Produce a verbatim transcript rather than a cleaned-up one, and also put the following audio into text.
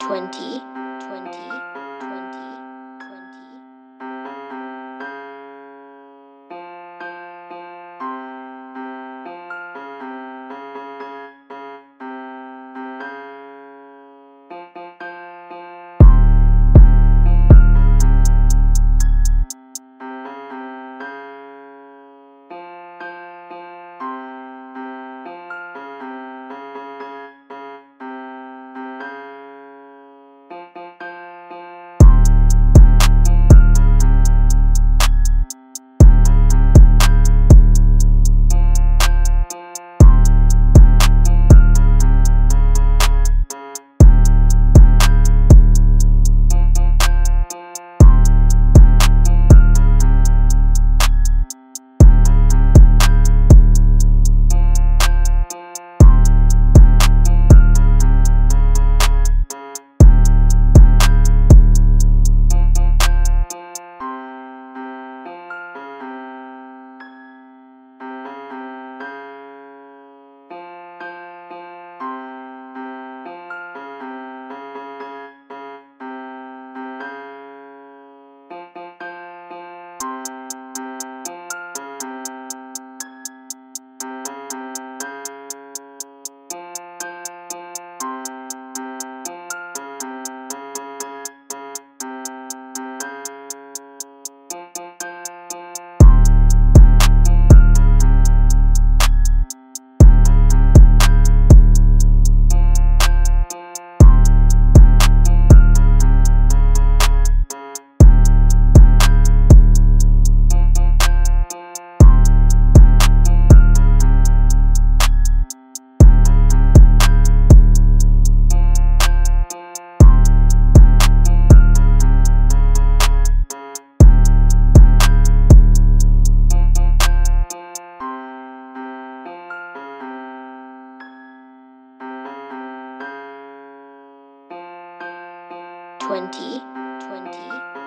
twenty, twenty. twenty, twenty.